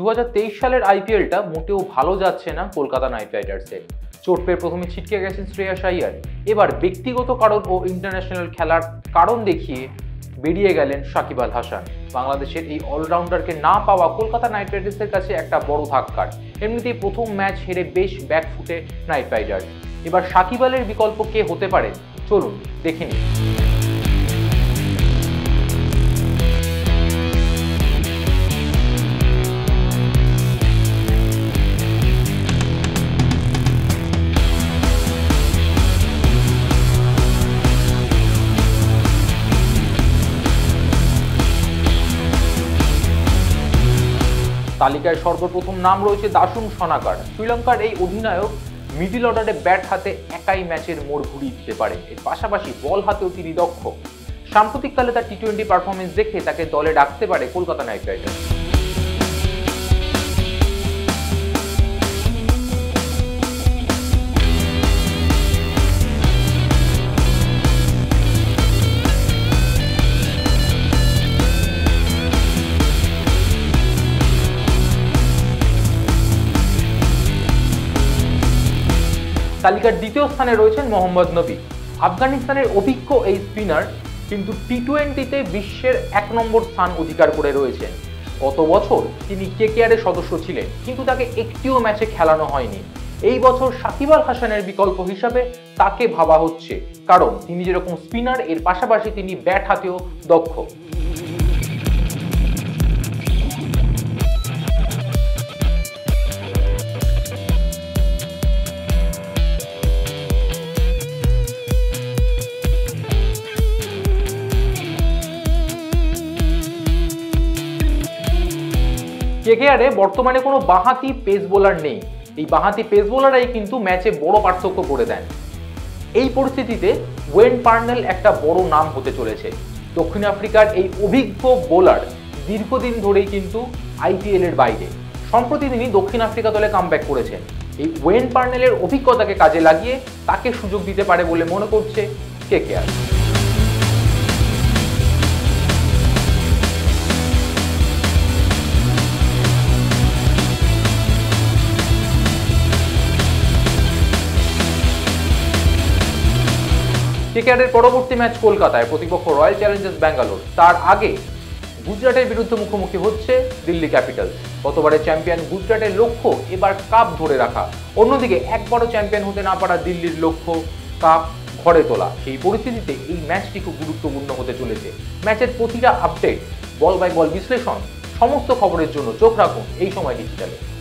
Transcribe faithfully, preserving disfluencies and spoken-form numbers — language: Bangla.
दो हज़ार तेईश সালের আইপিএলটা মোটেও ভালো যাচ্ছে না কলকাতা নাইট রাইডার্সের। চোট পেয়ে প্রথমে ছিটকে গেছেন শ্রেয়াস আইয়ার। এবার ব্যক্তিগত কারণ ও ইন্টারন্যাশনাল খেলার কারণ দেখিয়ে বেরিয়ে গেলেন সাকিব আল হাসান। বাংলাদেশের এই অলরাউন্ডারকে না পাওয়া কলকাতা নাইট রাইডার্সের কাছে একটা বড় ধাক্কা। এমনিতেই প্রথম ম্যাচ হেরে বেশ ব্যাকফুটে নাইট রাইডার্স। এবার সাকিব আলের বিকল্প কে হতে পারে চলুন দেখে নিই। তালিকায় সর্বপ্রথম নাম রয়েছে দাসুন সানাকার। শ্রীলঙ্কার এই অধিনায়ক মিডল অর্ডারে ব্যাট হাতে একাই ম্যাচের মোড় ঘুরিয়ে দিতে পারে। এর পাশাপাশি বল হাতেও তিনি দক্ষ। সাম্প্রতিককালে তার টি টোয়েন্টি পারফরমেন্স দেখে তাকে দলে ডাকতে পারে কলকাতা নাইট রাইডার্স। তালিকার দ্বিতীয় স্থানে রয়েছেন মোহাম্মদ নবী। আফগানিস্তানের অভিজ্ঞ এই স্পিনার কিন্তু টি টোয়েন্টিতে বিশ্বের এক নম্বর স্থান অধিকার করে রয়েছেন। গত বছর তিনি কেকেআরের সদস্য ছিলেন কিন্তু তাকে একটিও ম্যাচে খেলানো হয়নি। এই বছর সাকিব আল হাসানের বিকল্প হিসাবে তাকে ভাবা হচ্ছে, কারণ তিনি যেরকম স্পিনার এর পাশাপাশি তিনি ব্যাট হাতেও দক্ষ। কেকেআরে বর্তমানে কোনো বাঁহাতি পেস বোলার নেই। এই বাঁহাতি পেস বোলাররাই কিন্তু ম্যাচে বড় পার্থক্য করে দেন। এই পরিস্থিতিতে ওয়েন পার্নেল একটা বড় নাম হতে চলেছে। দক্ষিণ আফ্রিকার এই অভিজ্ঞ বোলার দীর্ঘদিন ধরেই কিন্তু আইপিএল এর বাইরে। সম্প্রতি তিনি দক্ষিণ আফ্রিকা দলে কামব্যাক করেছেন। এই ওয়েন পার্নেলের অভিজ্ঞতাকে কাজে লাগিয়ে তাকে সুযোগ দিতে পারে বলে মনে করছে কেকেআর। কেকেআরের পরবর্তী ম্যাচ কলকাতায়, প্রতিপক্ষ রয়্যাল চ্যালেঞ্জার্স ব্যাঙ্গালোর। তার আগে গুজরাটের বিরুদ্ধে মুখোমুখি হচ্ছে দিল্লি ক্যাপিটালস। গতবারের চ্যাম্পিয়ন গুজরাটের লক্ষ্য এবার কাপ ধরে রাখা। অন্যদিকে একবারও চ্যাম্পিয়ন হতে না পারা দিল্লির লক্ষ্য কাপ ঘরে তোলা। সেই পরিস্থিতিতে এই ম্যাচটি খুব গুরুত্বপূর্ণ হতে চলেছে। ম্যাচের প্রতিটা আপডেট, বল বাই বল বিশ্লেষণ, সমস্ত খবরের জন্য চোখ রাখুন এই সময় ডিজিটালে।